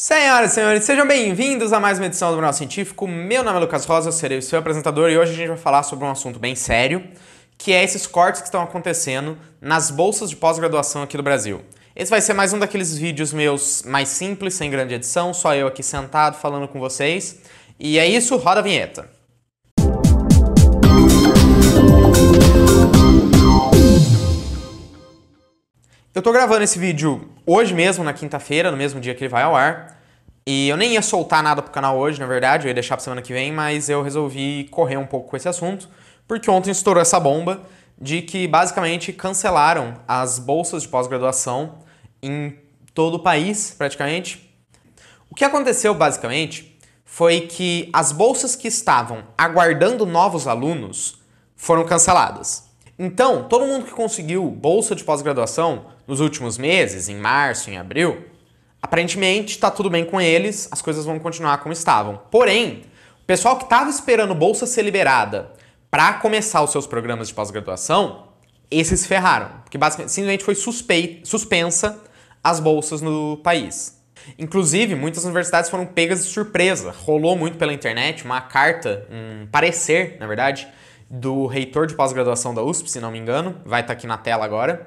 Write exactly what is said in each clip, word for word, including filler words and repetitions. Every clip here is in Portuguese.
Senhoras e senhores, sejam bem-vindos a mais uma edição do Mural Científico. Meu nome é Lucas Rosa, serei o seu apresentador e hoje a gente vai falar sobre um assunto bem sério, que é esses cortes que estão acontecendo nas bolsas de pós-graduação aqui do Brasil. Esse vai ser mais um daqueles vídeos meus mais simples, sem grande edição, só eu aqui sentado falando com vocês. E é isso, roda a vinheta. Eu tô gravando esse vídeo hoje mesmo, na quinta-feira, no mesmo dia que ele vai ao ar. E eu nem ia soltar nada pro canal hoje, na verdade, eu ia deixar pra semana que vem, mas eu resolvi correr um pouco com esse assunto, porque ontem estourou essa bomba de que basicamente cancelaram as bolsas de pós-graduação em todo o país, praticamente. O que aconteceu, basicamente, foi que as bolsas que estavam aguardando novos alunos foram canceladas. Então, todo mundo que conseguiu bolsa de pós-graduação nos últimos meses, em março, em abril, aparentemente está tudo bem com eles, as coisas vão continuar como estavam. Porém, o pessoal que estava esperando bolsa ser liberada para começar os seus programas de pós-graduação, esses se ferraram, porque basicamente, simplesmente foi suspeita, suspensa as bolsas no país. Inclusive, muitas universidades foram pegas de surpresa, rolou muito pela internet uma carta, um parecer, na verdade, do reitor de pós-graduação da U S P, se não me engano, vai estar aqui na tela agora,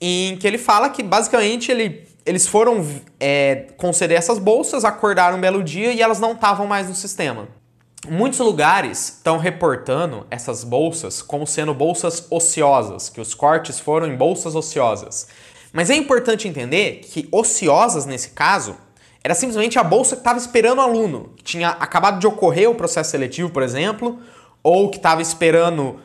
em que ele fala que, basicamente, ele, eles foram é, conceder essas bolsas, acordaram um belo dia e elas não estavam mais no sistema. Muitos lugares estão reportando essas bolsas como sendo bolsas ociosas, que os cortes foram em bolsas ociosas. Mas é importante entender que ociosas, nesse caso, era simplesmente a bolsa que estava esperando o aluno, que tinha acabado de ocorrer o processo seletivo, por exemplo, ou que estava esperando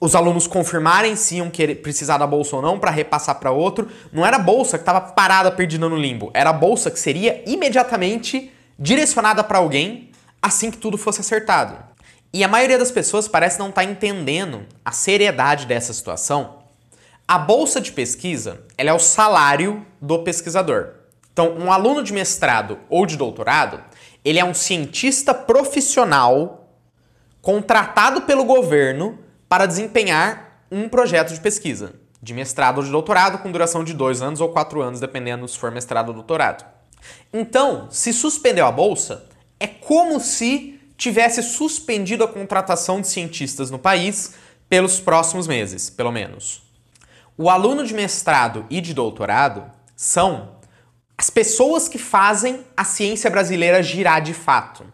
os alunos confirmarem se iam querer, precisar da bolsa ou não para repassar para outro. Não era a bolsa que estava parada, perdida no limbo. Era a bolsa que seria imediatamente direcionada para alguém assim que tudo fosse acertado. E a maioria das pessoas parece não estar entendendo a seriedade dessa situação. A bolsa de pesquisa, ela é o salário do pesquisador. Então, um aluno de mestrado ou de doutorado, ele é um cientista profissional contratado pelo governo para desempenhar um projeto de pesquisa, de mestrado ou de doutorado, com duração de dois anos ou quatro anos, dependendo se for mestrado ou doutorado. Então, se suspendeu a bolsa, é como se tivesse suspendido a contratação de cientistas no país pelos próximos meses, pelo menos. O aluno de mestrado e de doutorado são as pessoas que fazem a ciência brasileira girar de fato.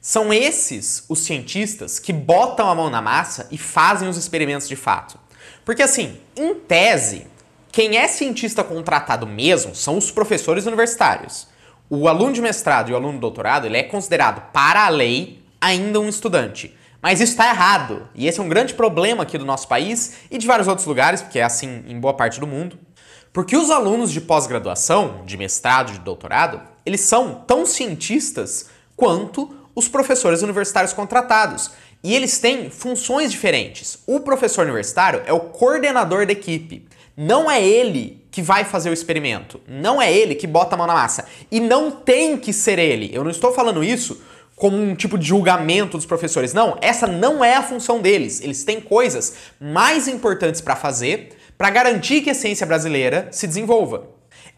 São esses os cientistas que botam a mão na massa e fazem os experimentos de fato. Porque assim, em tese, quem é cientista contratado mesmo são os professores universitários. O aluno de mestrado e o aluno de doutorado, ele é considerado, para a lei, ainda um estudante. Mas isso está errado. E esse é um grande problema aqui do nosso país e de vários outros lugares, porque é assim em boa parte do mundo. Porque os alunos de pós-graduação, de mestrado e de doutorado, eles são tão cientistas quanto os professores universitários contratados. E eles têm funções diferentes. O professor universitário é o coordenador da equipe. Não é ele que vai fazer o experimento. Não é ele que bota a mão na massa. E não tem que ser ele. Eu não estou falando isso como um tipo de julgamento dos professores. Não, essa não é a função deles. Eles têm coisas mais importantes para fazer para garantir que a ciência brasileira se desenvolva.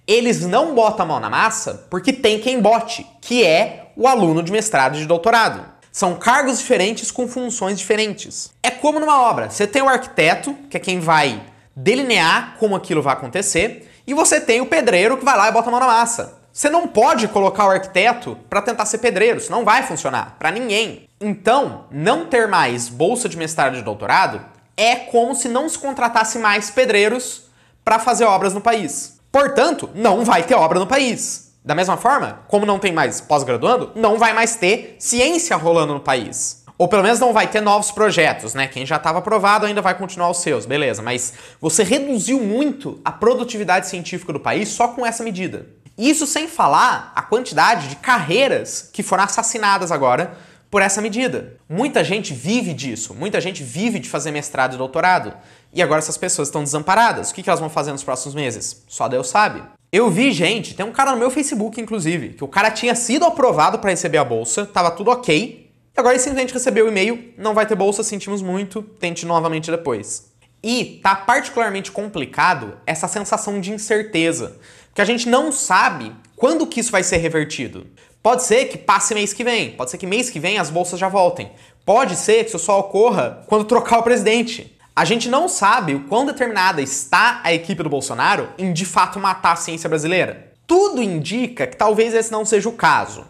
Eles não botam a mão na massa porque tem quem bote, que é o aluno de mestrado e de doutorado. São cargos diferentes com funções diferentes. É como numa obra. Você tem o arquiteto, que é quem vai delinear como aquilo vai acontecer, e você tem o pedreiro que vai lá e bota a mão na massa. Você não pode colocar o arquiteto para tentar ser pedreiro, isso não vai funcionar para ninguém. Então, não ter mais bolsa de mestrado e de doutorado é como se não se contratasse mais pedreiros para fazer obras no país. Portanto, não vai ter obra no país. Da mesma forma, como não tem mais pós-graduando, não vai mais ter ciência rolando no país. Ou pelo menos não vai ter novos projetos, né? Quem já estava aprovado ainda vai continuar os seus, beleza. Mas você reduziu muito a produtividade científica do país só com essa medida. Isso sem falar a quantidade de carreiras que foram assassinadas agora por essa medida. Muita gente vive disso, muita gente vive de fazer mestrado e doutorado. E agora essas pessoas estão desamparadas. O que elas vão fazer nos próximos meses? Só Deus sabe. Eu vi, gente, tem um cara no meu Facebook, inclusive, que o cara tinha sido aprovado para receber a bolsa, tava tudo ok, e agora ele simplesmente recebeu o e-mail, não vai ter bolsa, sentimos muito, tente novamente depois. E tá particularmente complicado essa sensação de incerteza, porque a gente não sabe Quando que isso vai ser revertido? Pode ser que passe mês que vem, pode ser que mês que vem as bolsas já voltem. Pode ser que isso só ocorra quando trocar o presidente. A gente não sabe o quão determinada está a equipe do Bolsonaro em de fato matar a ciência brasileira. Tudo indica que talvez esse não seja o caso.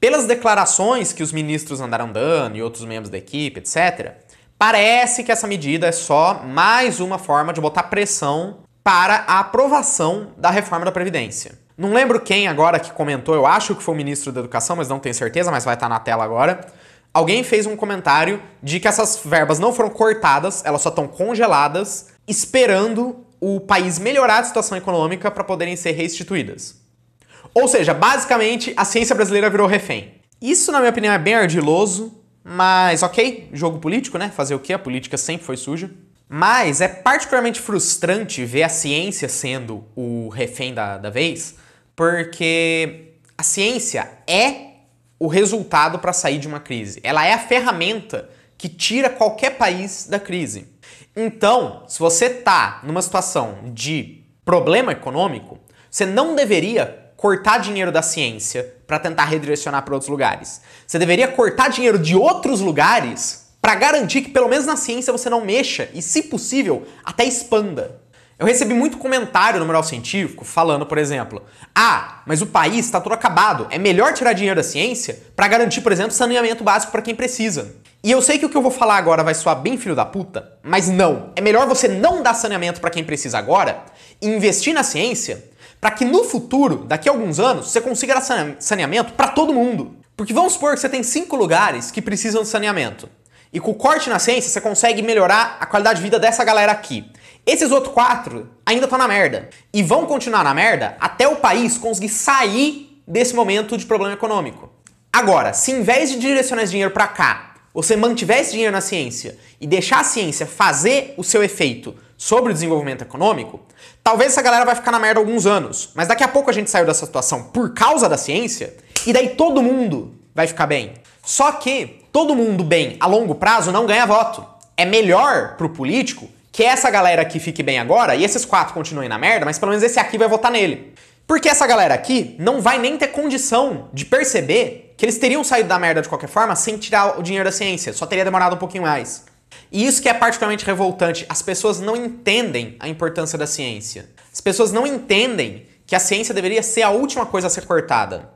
Pelas declarações que os ministros andaram dando e outros membros da equipe, etcétera, parece que essa medida é só mais uma forma de botar pressão para a aprovação da reforma da Previdência. Não lembro quem agora que comentou, eu acho que foi o ministro da Educação, mas não tenho certeza, mas vai estar na tela agora. Alguém fez um comentário de que essas verbas não foram cortadas, elas só estão congeladas, esperando o país melhorar a situação econômica para poderem ser reinstituídas. Ou seja, basicamente, a ciência brasileira virou refém. Isso, na minha opinião, é bem ardiloso, mas ok, jogo político, né? Fazer o quê? A política sempre foi suja. Mas é particularmente frustrante ver a ciência sendo o refém da, da vez, porque a ciência é o resultado para sair de uma crise. Ela é a ferramenta que tira qualquer país da crise. Então, se você está numa situação de problema econômico, você não deveria cortar dinheiro da ciência para tentar redirecionar para outros lugares. Você deveria cortar dinheiro de outros lugares para garantir que pelo menos na ciência você não mexa e, se possível, até expanda. Eu recebi muito comentário no Mural Científico falando, por exemplo, ah, mas o país está todo acabado, é melhor tirar dinheiro da ciência para garantir, por exemplo, saneamento básico para quem precisa. E eu sei que o que eu vou falar agora vai soar bem filho da puta, mas não. É melhor você não dar saneamento para quem precisa agora e investir na ciência para que no futuro, daqui a alguns anos, você consiga dar saneamento para todo mundo. Porque vamos supor que você tem cinco lugares que precisam de saneamento. E com o corte na ciência, você consegue melhorar a qualidade de vida dessa galera aqui. Esses outros quatro ainda estão na merda. E vão continuar na merda até o país conseguir sair desse momento de problema econômico. Agora, se em vez de direcionar esse dinheiro para cá, você mantiver esse dinheiro na ciência e deixar a ciência fazer o seu efeito sobre o desenvolvimento econômico, talvez essa galera vai ficar na merda alguns anos. Mas daqui a pouco a gente saiu dessa situação por causa da ciência e daí todo mundo vai ficar bem. Só que todo mundo bem a longo prazo não ganha voto. É melhor pro político que essa galera aqui fique bem agora e esses quatro continuem na merda, mas pelo menos esse aqui vai votar nele. Porque essa galera aqui não vai nem ter condição de perceber que eles teriam saído da merda de qualquer forma sem tirar o dinheiro da ciência. Só teria demorado um pouquinho mais. E isso que é particularmente revoltante. As pessoas não entendem a importância da ciência. As pessoas não entendem que a ciência deveria ser a última coisa a ser cortada.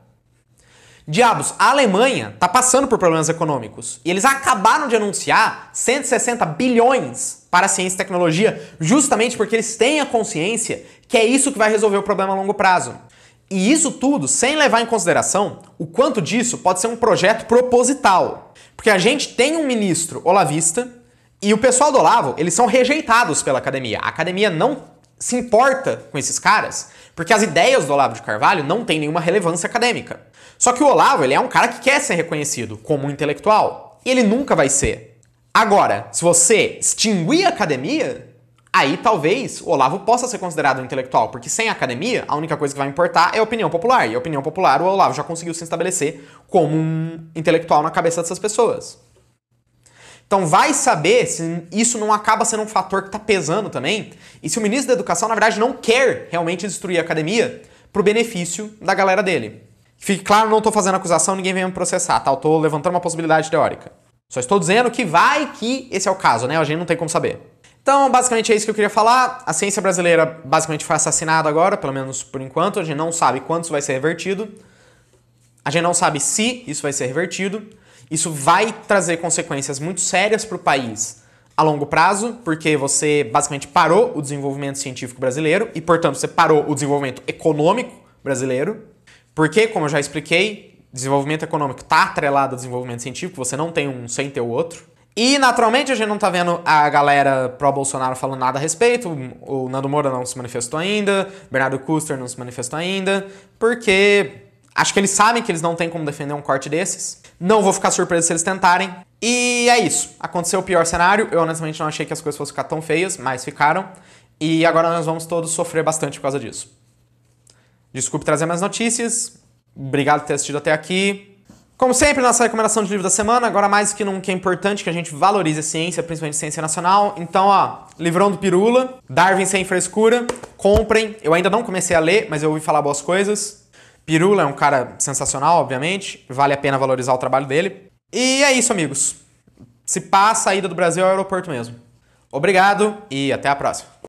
Diabos, a Alemanha tá passando por problemas econômicos. E eles acabaram de anunciar cento e sessenta bilhões para a ciência e tecnologia, justamente porque eles têm a consciência que é isso que vai resolver o problema a longo prazo. E isso tudo sem levar em consideração o quanto disso pode ser um projeto proposital. Porque a gente tem um ministro olavista e o pessoal do Olavo, eles são rejeitados pela academia. A academia não se importa com esses caras, porque as ideias do Olavo de Carvalho não têm nenhuma relevância acadêmica. Só que o Olavo, ele é um cara que quer ser reconhecido como um intelectual. E ele nunca vai ser. Agora, se você extinguir a academia, aí talvez o Olavo possa ser considerado um intelectual, porque sem a academia, a única coisa que vai importar é a opinião popular. E a opinião popular, o Olavo já conseguiu se estabelecer como um intelectual na cabeça dessas pessoas. Então vai saber se isso não acaba sendo um fator que está pesando também, e se o ministro da Educação, na verdade, não quer realmente destruir a academia para o benefício da galera dele. Fique claro, não estou fazendo acusação, ninguém vem me processar, tá? Eu estou levantando uma possibilidade teórica. Só estou dizendo que vai que esse é o caso, né? A gente não tem como saber. Então, basicamente é isso que eu queria falar. A ciência brasileira basicamente foi assassinada agora, pelo menos por enquanto. A gente não sabe quando isso vai ser revertido. A gente não sabe se isso vai ser revertido. Isso vai trazer consequências muito sérias para o país a longo prazo, porque você basicamente parou o desenvolvimento científico brasileiro e, portanto, você parou o desenvolvimento econômico brasileiro, porque, como eu já expliquei, desenvolvimento econômico está atrelado ao desenvolvimento científico, você não tem um sem ter o outro. E, naturalmente, a gente não está vendo a galera pró-Bolsonaro falando nada a respeito, o Nando Moura não se manifestou ainda, Bernardo Couto não se manifestou ainda, porque acho que eles sabem que eles não têm como defender um corte desses. Não vou ficar surpreso se eles tentarem. E é isso. Aconteceu o pior cenário. Eu honestamente não achei que as coisas fossem ficar tão feias, mas ficaram. E agora nós vamos todos sofrer bastante por causa disso. Desculpe trazer mais notícias. Obrigado por ter assistido até aqui. Como sempre, nossa recomendação de livro da semana. Agora mais que nunca é importante que a gente valorize a ciência, principalmente a ciência nacional. Então, ó, livrão do Pirula, Darwin Sem Frescura. Comprem. Eu ainda não comecei a ler, mas eu ouvi falar boas coisas. Pirula é um cara sensacional, obviamente. Vale a pena valorizar o trabalho dele. E é isso, amigos. Se passa a ida do Brasil ao aeroporto mesmo. Obrigado e até a próxima.